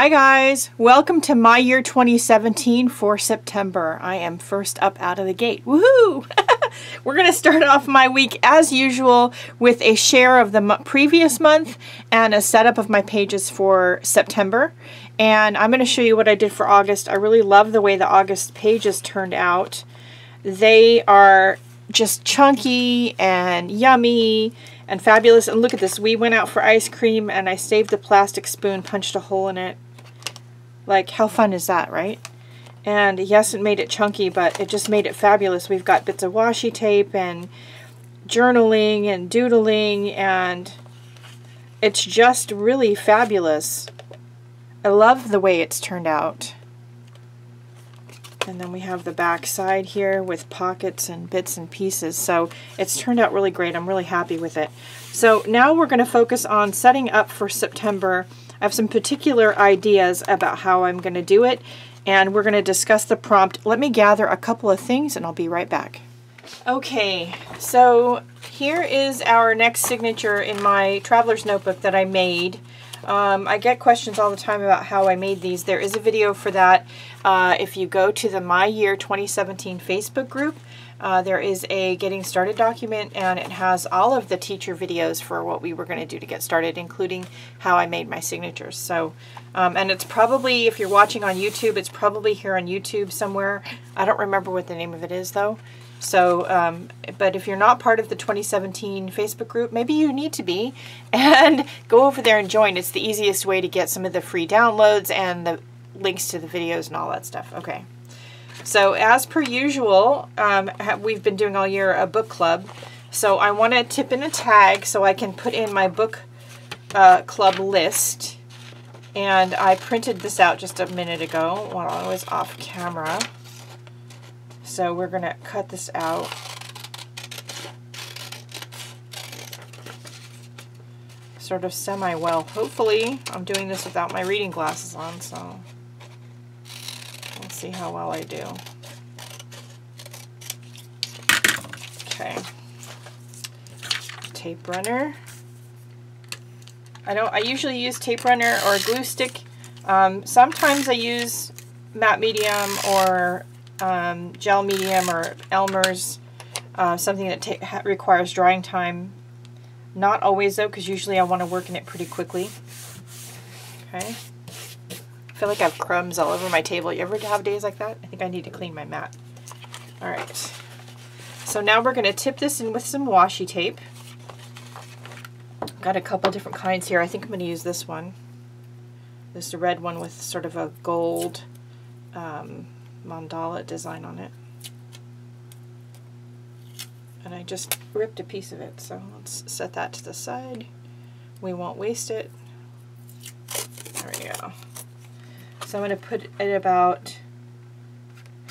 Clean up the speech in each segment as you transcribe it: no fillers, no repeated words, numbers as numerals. Hi guys, welcome to My Year 2017 for September. I am first up out of the gate. Woohoo! We're going to start off my week as usual with a share of the previous month and a setup of my pages for September. And I'm going to show you what I did for August. I really love the way the August pages turned out. They are just chunky and yummy and fabulous. And look at this, we went out for ice cream and I saved the plastic spoon, punched a hole in it. Like, how fun is that, right? And yes, it made it chunky, but it just made it fabulous. We've got bits of washi tape and journaling and doodling, and it's just really fabulous. I love the way it's turned out. And then we have the back side here with pockets and bits and pieces. So it's turned out really great. I'm really happy with it. So now we're going to focus on setting up for September. I have some particular ideas about how I'm going to do it, and we're going to discuss the prompt. Let me gather a couple of things and I'll be right back. Okay, so here is our next signature in my traveler's notebook that I made. I get questions all the time about how I made these. There is a video for that. If you go to the My Year 2017 Facebook group, there is a getting started document, and it has all of the teacher videos for what we were going to do to get started, including how I made my signatures. So, and it's probably, if you're watching on YouTube, it's probably here on YouTube somewhere. I don't remember what the name of it is though. So, but if you're not part of the 2017 Facebook group, maybe you need to be, and go over there and join. It's the easiest way to get some of the free downloads and the links to the videos and all that stuff. Okay. So as per usual, we've been doing all year a book club. So I want to tip in a tag so I can put in my book club list. And I printed this out just a minute ago while I was off camera. So we're going to cut this out. Sort of semi-well. Hopefully, I'm doing this without my reading glasses on, so we'll see how well I do. Okay. Tape runner. I usually use tape runner or a glue stick. Sometimes I use matte medium or gel medium or Elmer's, something that requires drying time. Not always though, because usually I want to work in it pretty quickly. Okay. I feel like I have crumbs all over my table. You ever have days like that? I think I need to clean my mat. All right. So now we're going to tip this in with some washi tape. Got a couple different kinds here. I think I'm going to use this one. This is a red one with sort of a gold, mandala design on it, and I just ripped a piece of it, so let's set that to the side. We won't waste it. There we go. So I'm going to put it about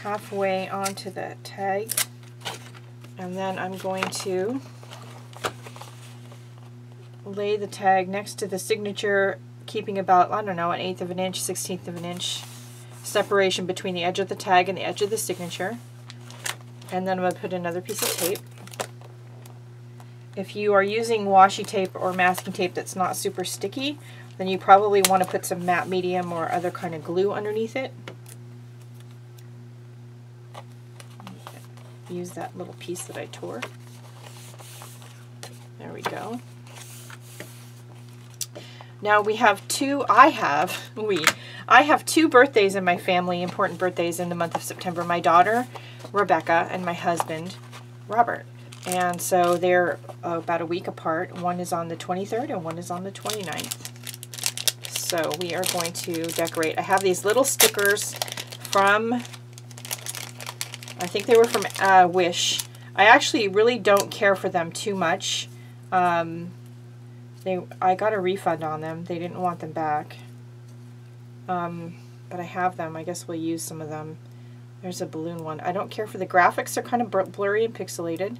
halfway onto the tag, and then I'm going to lay the tag next to the signature, keeping about, I don't know, 1/8 of an inch, 1/16 of an inch separation between the edge of the tag and the edge of the signature. And then I'm going to put another piece of tape. If you are using washi tape or masking tape that's not super sticky, then you probably want to put some matte medium or other kind of glue underneath it. Use that little piece that I tore. There we go. Now we have I have two birthdays in my family, important birthdays in the month of September. My daughter, Rebecca, and my husband, Robert. And so they're about a week apart. One is on the 23rd and one is on the 29th. So we are going to decorate. I have these little stickers from, I think they were from Wish. I actually really don't care for them too much. I got a refund on them. They didn't want them back. But I have them. I guess we'll use some of them. There's a balloon one. I don't care for the graphics. They're kind of blurry and pixelated.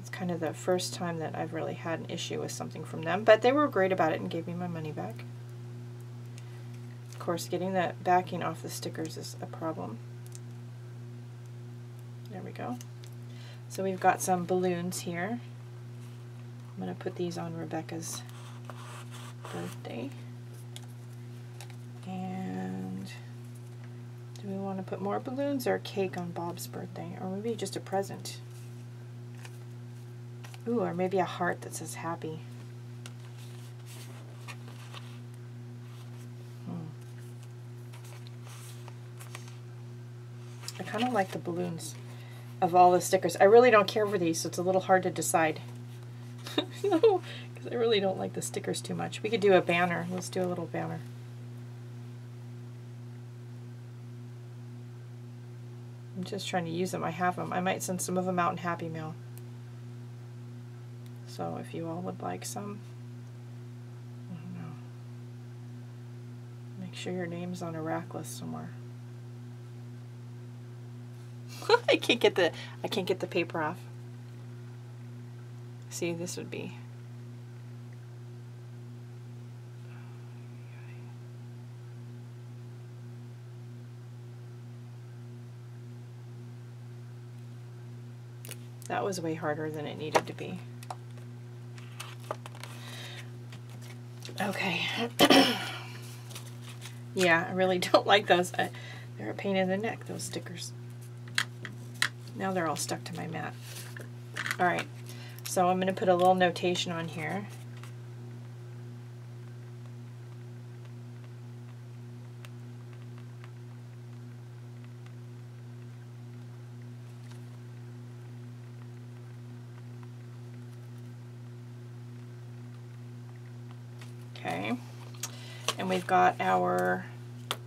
It's kind of the first time that I've really had an issue with something from them. But they were great about it and gave me my money back. Of course, getting that backing off the stickers is a problem. There we go. So we've got some balloons here. I'm going to put these on Rebecca's birthday. want to put more balloons or a cake on Bob's birthday, or maybe just a present. Ooh, or maybe a heart that says happy. I kind of like the balloons of all the stickers. I really don't care for these, so it's a little hard to decide. No, because I really don't like the stickers too much. We could do a banner. Let's do a little banner. I'm just trying to use them. I have them. I might send some of them out in Happy Mail. So if you all would like some, I don't know. Make sure your name's on a rack list somewhere. I can't get the paper off. See, this would be. That was way harder than it needed to be. Okay. Yeah, I really don't like those. They're a pain in the neck, those stickers. Now they're all stuck to my mat. All right, so I'm going to put a little notation on here. Okay, and we've got our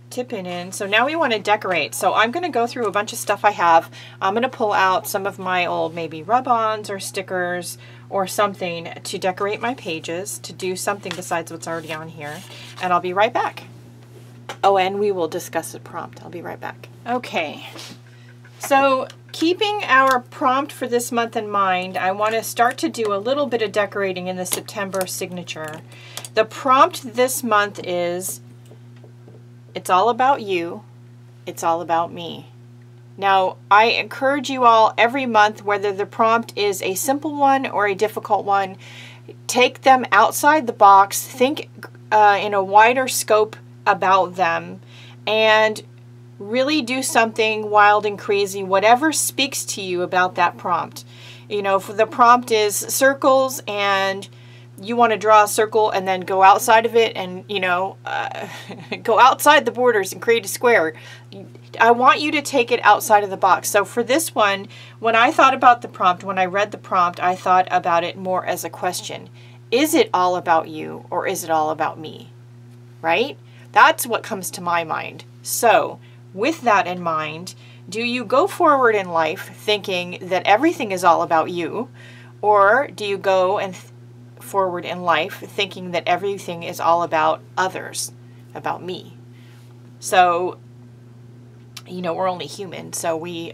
tipping in. So now we want to decorate. So I'm going to go through a bunch of stuff I have. I'm going to pull out some of my old maybe rub-ons or stickers or something to decorate my pages, to do something besides what's already on here. And I'll be right back. Oh, and we will discuss the prompt. I'll be right back. Okay. So keeping our prompt for this month in mind, I want to start to do a little bit of decorating in the September signature. The prompt this month is, it's all about you, it's all about me. Now, I encourage you all every month, whether the prompt is a simple one or a difficult one, take them outside the box, think in a wider scope about them, and really do something wild and crazy, whatever speaks to you about that prompt. You know, if the prompt is circles and you want to draw a circle and then go outside of it and, you know, go outside the borders and create a square. I want you to take it outside of the box. So for this one, when I thought about the prompt, when I read the prompt, I thought about it more as a question. Is it all about you or is it all about me? Right? That's what comes to my mind. So with that in mind, do you go forward in life thinking that everything is all about you, or do you go and forward in life thinking that everything is all about others, about me? So, you know, we're only human, so we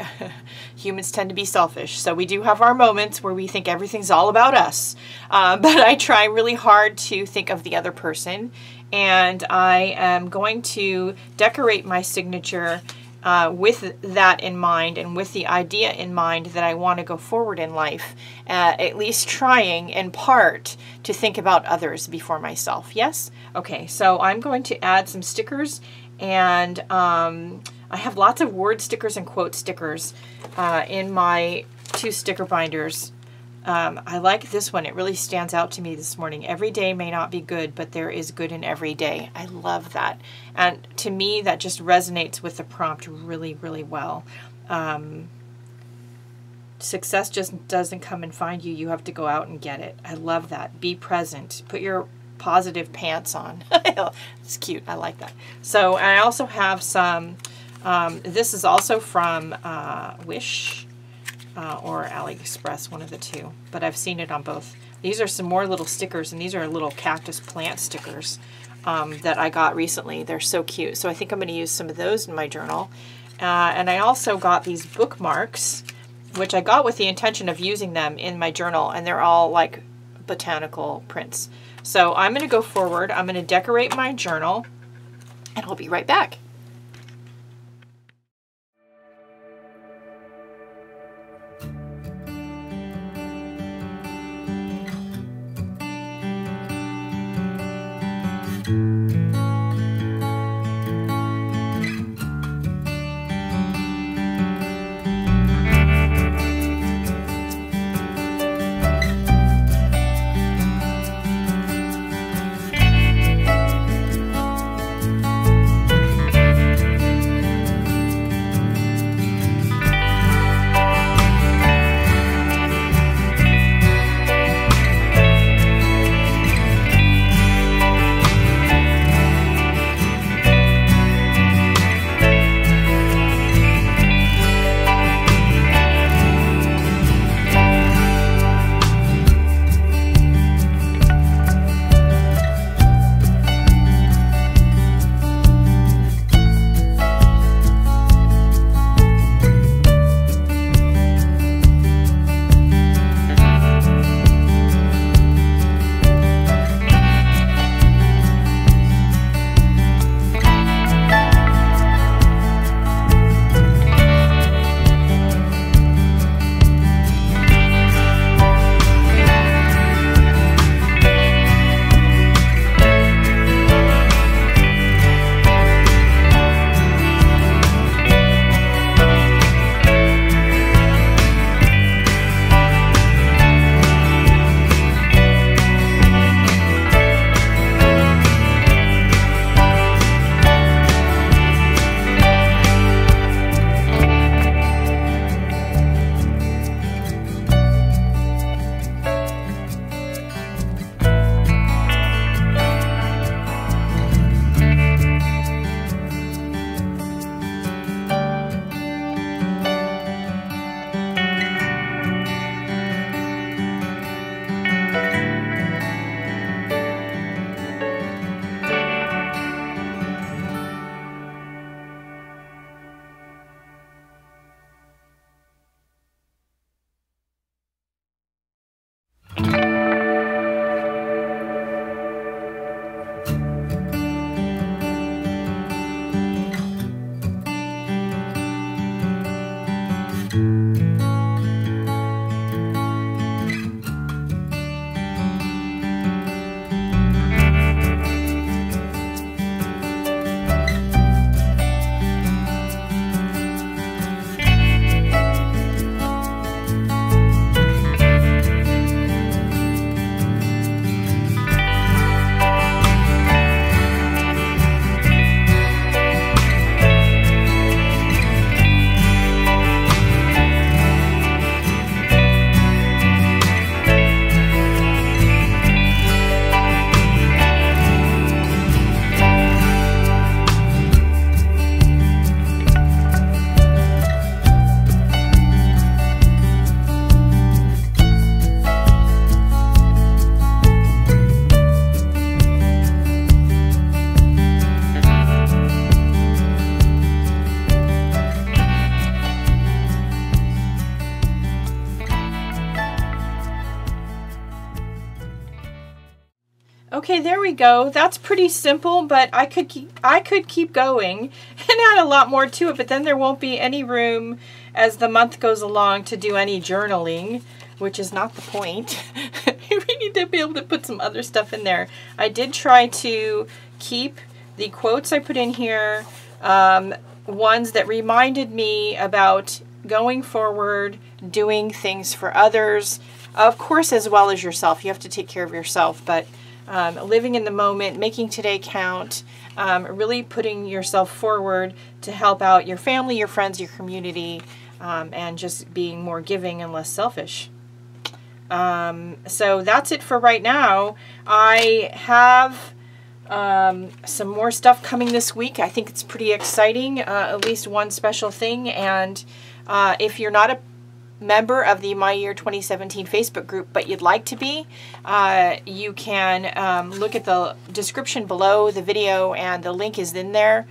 humans tend to be selfish, so we do have our moments where we think everything's all about us, but I try really hard to think of the other person, and I am going to decorate my signature with that in mind and with the idea in mind that I want to go forward in life, at least trying in part to think about others before myself. Yes? Okay, so I'm going to add some stickers, and I have lots of word stickers and quote stickers in my two sticker binders. I like this one. It really stands out to me this morning. Every day may not be good, but there is good in every day. I love that. And to me, that just resonates with the prompt really, really well. Success just doesn't come and find you. You have to go out and get it. I love that. Be present. Put your positive pants on. It's cute. I like that. So I also have some, this is also from Wish. Or AliExpress, one of the two, but I've seen it on both. These are some more little stickers, and these are little cactus plant stickers that I got recently. They're so cute, so I think I'm going to use some of those in my journal. And I also got these bookmarks, which I got with the intention of using them in my journal, and they're all like botanical prints. So I'm going to go forward, I'm going to decorate my journal, and I'll be right back. Okay, there we go. That's pretty simple, but I could keep going and add a lot more to it, but then there won't be any room as the month goes along to do any journaling, which is not the point. We need to be able to put some other stuff in there. I did try to keep the quotes I put in here, ones that reminded me about going forward, doing things for others, of course, as well as yourself. You have to take care of yourself, but living in the moment, making today count, really putting yourself forward to help out your family, your friends, your community, and just being more giving and less selfish. So that's it for right now. I have some more stuff coming this week. I think it's pretty exciting, at least one special thing. And if you're not a member of the My Year 2017 Facebook group, but you'd like to be, you can look at the description below the video and the link is in there.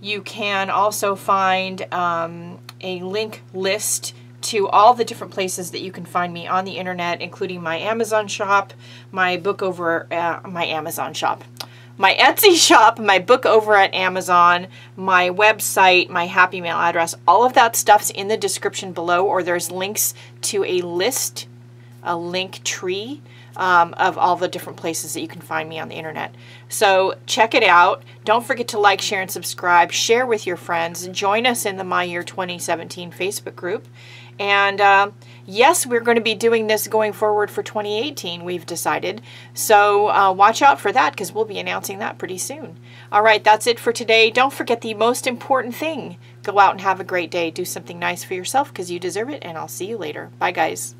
You can also find a link list to all the different places that you can find me on the internet, including my Amazon shop, my book over my Etsy shop, my book over at Amazon, my website, my Happy Mail address. All of that stuff's in the description below, or there's links to a list, a link tree of all the different places that you can find me on the internet. So check it out. Don't forget to like, share, and subscribe. Share with your friends. Join us in the My Year 2017 Facebook group. And yes, we're going to be doing this going forward for 2018, we've decided. So watch out for that, because we'll be announcing that pretty soon. All right, that's it for today. Don't forget the most important thing. Go out and have a great day. Do something nice for yourself, because you deserve it, and I'll see you later. Bye, guys.